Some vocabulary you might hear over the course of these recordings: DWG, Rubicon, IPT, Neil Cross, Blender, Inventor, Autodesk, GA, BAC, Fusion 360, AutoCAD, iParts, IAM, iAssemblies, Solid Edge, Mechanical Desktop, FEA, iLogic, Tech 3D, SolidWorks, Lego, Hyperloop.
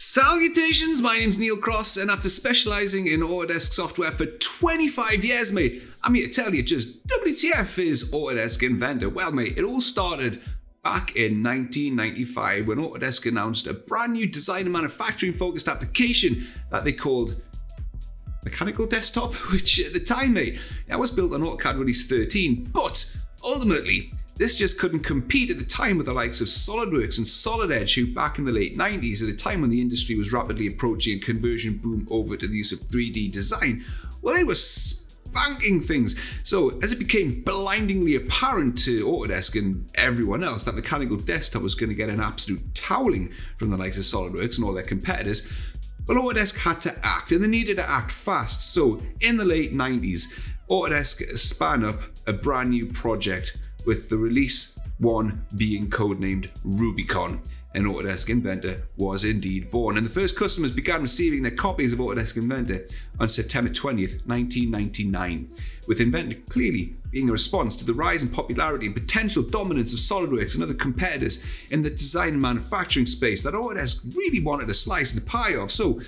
Salutations, my name's Neil Cross, and after specializing in Autodesk software for 25 years, mate, I'm here to tell you just WTF is Autodesk Inventor. Well, mate, it all started back in 1995 when Autodesk announced a brand new design and manufacturing focused application that they called Mechanical Desktop, which at the time, mate, that was built on AutoCAD Release 13, but ultimately, this just couldn't compete at the time with the likes of SolidWorks and Solid Edge, who back in the late 90s, at a time when the industry was rapidly approaching a conversion boom over to the use of 3D design, well, they were spanking things. So as it became blindingly apparent to Autodesk and everyone else that Mechanical Desktop was going to get an absolute toweling from the likes of SolidWorks and all their competitors, well, Autodesk had to act, and they needed to act fast. So in the late 90s, Autodesk span up a brand new project with the release one being codenamed Rubicon, and Autodesk Inventor was indeed born. And the first customers began receiving their copies of Autodesk Inventor on September 20th, 1999, with Inventor clearly being a response to the rise in popularity and potential dominance of SolidWorks and other competitors in the design and manufacturing space that Autodesk really wanted a slice of the pie of. So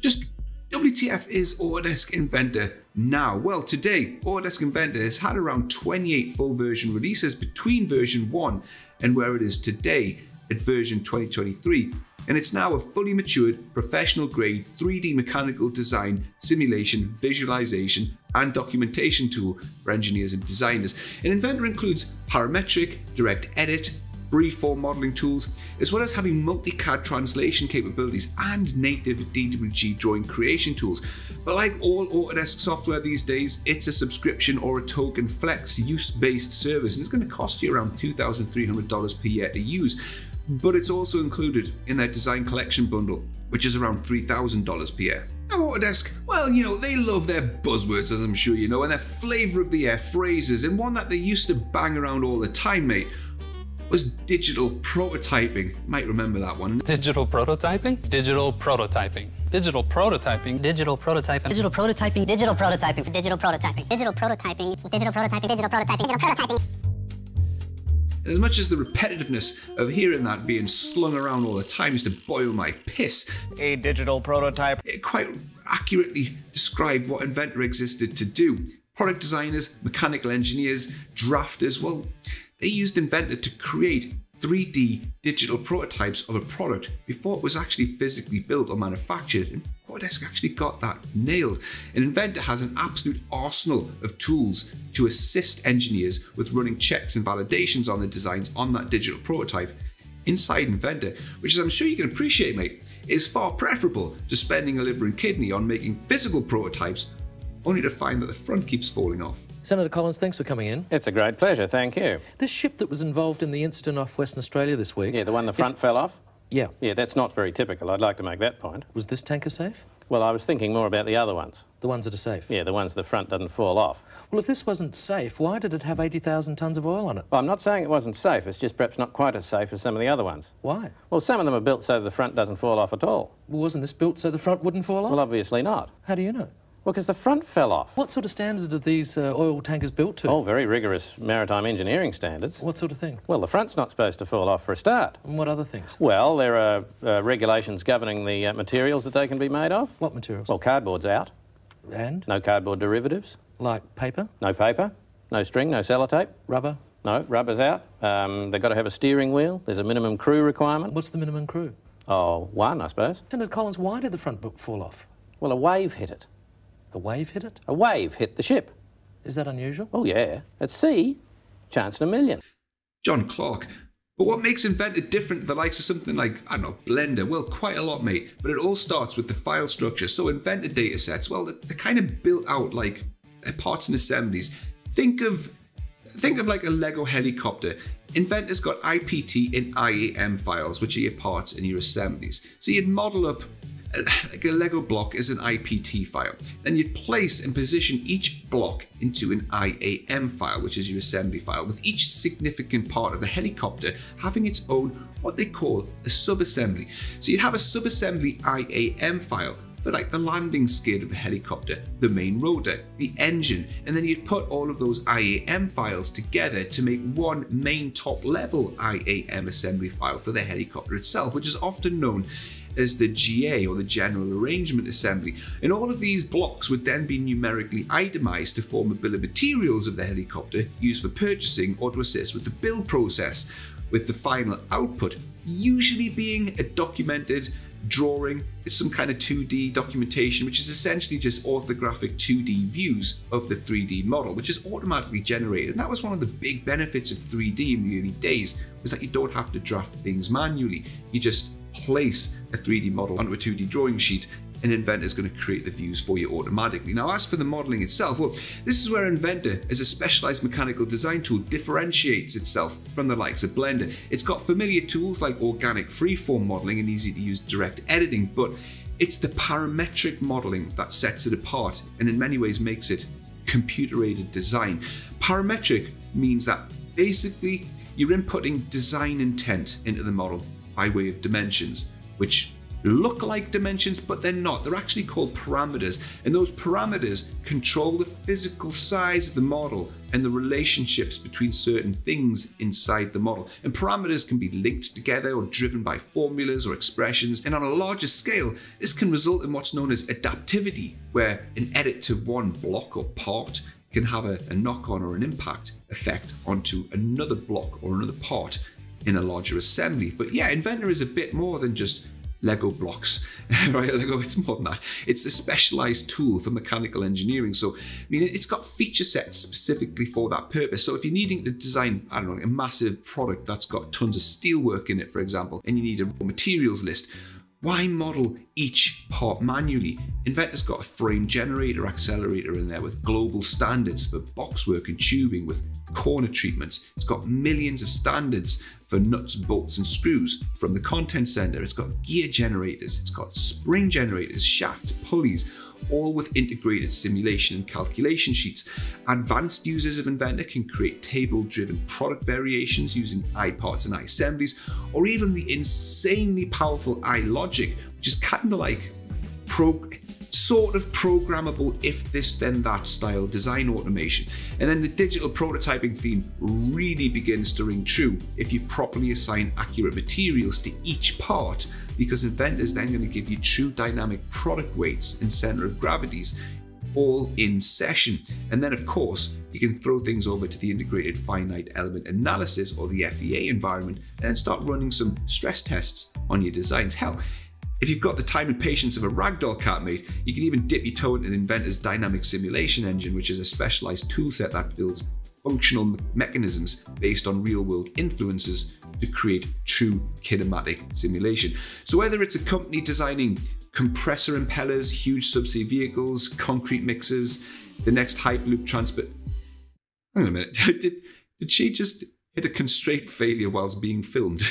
just WTF is Autodesk Inventor now? Well, today, Autodesk Inventor has had around 28 full version releases between version 1 and where it is today at version 2023. And it's now a fully matured, professional grade 3D mechanical design, simulation, visualization, and documentation tool for engineers and designers. And Inventor includes parametric, direct edit, freeform modeling tools, as well as having multi-CAD translation capabilities and native DWG drawing creation tools. But like all Autodesk software these days, it's a subscription or a token flex use-based service, and it's going to cost you around $2,300 per year to use. But it's also included in their design collection bundle, which is around $3,000 per year. Now Autodesk, well, you know, they love their buzzwords, as I'm sure you know, and their flavor of the air phrases, and one that they used to bang around all the time, mate, was digital prototyping. You might remember that one. Digital prototyping? Digital prototyping. Digital prototyping. Digital prototyping. Digital prototyping. Digital prototyping. Digital prototyping. Digital prototyping. Digital prototyping. Digital prototyping. Digital prototyping. And as much as the repetitiveness of hearing that being slung around all the time used to boil my piss, a digital prototype, it quite accurately described what Inventor existed to do. Product designers, mechanical engineers, drafters, well, they used Inventor to create 3D digital prototypes of a product before it was actually physically built or manufactured. And Autodesk actually got that nailed. And Inventor has an absolute arsenal of tools to assist engineers with running checks and validations on the designs on that digital prototype inside Inventor, which, as I'm sure you can appreciate, mate, is far preferable to spending a liver and kidney on making physical prototypes only to find that the front keeps falling off. Senator Collins, thanks for coming in. It's a great pleasure, thank you. This ship that was involved in the incident off Western Australia this week... Yeah, the one the front fell off? Yeah. Yeah, that's not very typical, I'd like to make that point. Was this tanker safe? Well, I was thinking more about the other ones. The ones that are safe? Yeah, the ones the front doesn't fall off. Well, if this wasn't safe, why did it have 80,000 tonnes of oil on it? Well, I'm not saying it wasn't safe, it's just perhaps not quite as safe as some of the other ones. Why? Well, some of them are built so the front doesn't fall off at all. Well, wasn't this built so the front wouldn't fall off? Well, obviously not. How do you know? Well, because the front fell off. What sort of standards are these oil tankers built to? Oh, very rigorous maritime engineering standards. What sort of thing? Well, the front's not supposed to fall off for a start. And what other things? Well, there are regulations governing the materials that they can be made of. What materials? Well, cardboard's out. And? No cardboard derivatives. Like paper? No paper. No string, no sellotape. Rubber? No, rubber's out. They've got to have a steering wheel. There's a minimum crew requirement. What's the minimum crew? Oh, one, I suppose. Senator Collins, why did the front book fall off? Well, a wave hit it. A wave hit it? A wave hit the ship. Is that unusual? Oh, yeah. At sea, chance in a million. John Clark. But what makes Inventor different to the likes of something like, I don't know, Blender? Well, quite a lot, mate. But it all starts with the file structure. So Inventor datasets, well, they're kind of built out like parts and assemblies. Think of like a Lego helicopter. Inventor's got IPT and IAM files, which are your parts and your assemblies. So you'd model up like a Lego block is an IPT file. Then you'd place and position each block into an IAM file, which is your assembly file, with each significant part of the helicopter having its own, what they call a subassembly. So you'd have a subassembly IAM file for like the landing skid of the helicopter, the main rotor, the engine, and then you'd put all of those IAM files together to make one main top level IAM assembly file for the helicopter itself, which is often known as the GA, or the General Arrangement Assembly, and all of these blocks would then be numerically itemized to form a bill of materials of the helicopter used for purchasing or to assist with the build process, with the final output usually being a documented drawing. It's some kind of 2D documentation, which is essentially just orthographic 2D views of the 3D model, which is automatically generated. And that was one of the big benefits of 3D in the early days, was that you don't have to draft things manually. You just place a 3D model onto a 2D drawing sheet, and Inventor is going to create the views for you automatically. Now, as for the modeling itself, well, this is where Inventor, as a specialized mechanical design tool, differentiates itself from the likes of Blender. It's got familiar tools like organic freeform modeling and easy to use direct editing, but it's the parametric modeling that sets it apart and in many ways makes it computer aided design. Parametric means that basically you're inputting design intent into the model by way of dimensions, which look like dimensions, but they're not. They're actually called parameters, and those parameters control the physical size of the model and the relationships between certain things inside the model. And parameters can be linked together or driven by formulas or expressions. And on a larger scale, this can result in what's known as adaptivity, where an edit to one block or part can have a knock-on or an impact effect onto another block or another part in a larger assembly. But yeah, Inventor is a bit more than just Lego blocks, right? Lego, it's more than that. It's a specialized tool for mechanical engineering. So, I mean, it's got feature sets specifically for that purpose. So if you're needing to design, I don't know, a massive product that's got tons of steelwork in it, for example, and you need a raw materials list, why model each part manually? Inventor's got a frame generator accelerator in there with global standards for boxwork and tubing, with corner treatments. It's got millions of standards for nuts, bolts and screws from the content center. It's got gear generators, it's got spring generators, shafts, pulleys, all with integrated simulation and calculation sheets. Advanced users of Inventor can create table-driven product variations using iParts and iAssemblies, or even the insanely powerful iLogic, which is kind of like sort of programmable if this then that style design automation. And then the digital prototyping theme really begins to ring true if you properly assign accurate materials to each part, because Inventor is then going to give you true dynamic product weights and center of gravities all in session. And then of course, you can throw things over to the integrated finite element analysis, or the FEA environment, and start running some stress tests on your designs. Hell, if you've got the time and patience of a ragdoll cat, mate, you can even dip your toe into Inventor's dynamic simulation engine, which is a specialized toolset that builds functional mechanisms based on real-world influences to create true kinematic simulation. So whether it's a company designing compressor impellers, huge subsea vehicles, concrete mixers, the next Hyperloop transport... Hang on a minute, did she just... hit a constraint failure whilst being filmed?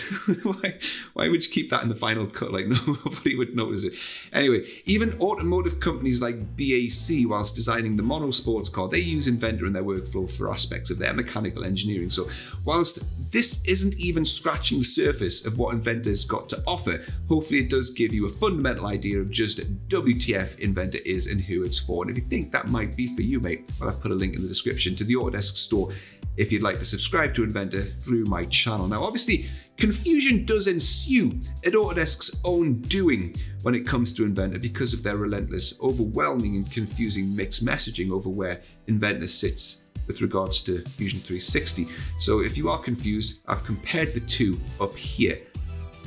Why would you keep that in the final cut? Like, nobody would notice it. Anyway, even automotive companies like BAC, whilst designing the monosports car, they use Inventor in their workflow for aspects of their mechanical engineering. So whilst this isn't even scratching the surface of what Inventor's got to offer, hopefully it does give you a fundamental idea of just WTF Inventor is and who it's for. And if you think that might be for you, mate, well, I've put a link in the description to the Autodesk store if you'd like to subscribe to Inventor through my channel. Now, obviously, confusion does ensue at Autodesk's own doing when it comes to Inventor because of their relentless, overwhelming and confusing mixed messaging over where Inventor sits with regards to Fusion 360. So if you are confused, I've compared the two up here.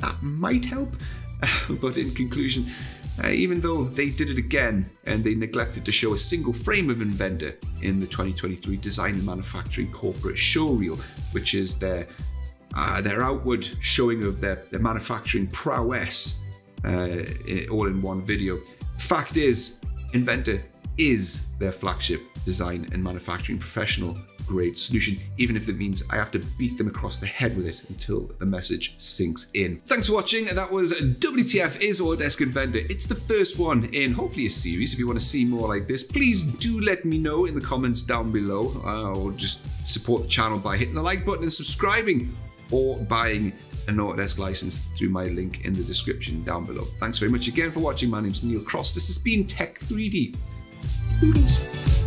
That might help, but in conclusion, even though they did it again and they neglected to show a single frame of Inventor in the 2023 Design and Manufacturing Corporate Showreel, which is their outward showing of their manufacturing prowess all in one video. Fact is, Inventor is their flagship design and manufacturing professional grade solution, even if it means I have to beat them across the head with it until the message sinks in. Thanks for watching. That was WTF is Autodesk Inventor. It's the first one in hopefully a series. If you want to see more like this, please do let me know in the comments down below, or just support the channel by hitting the like button and subscribing, or buying an Autodesk license through my link in the description down below. Thanks very much again for watching. My name's Neil Cross. This has been Tech 3D. Peace.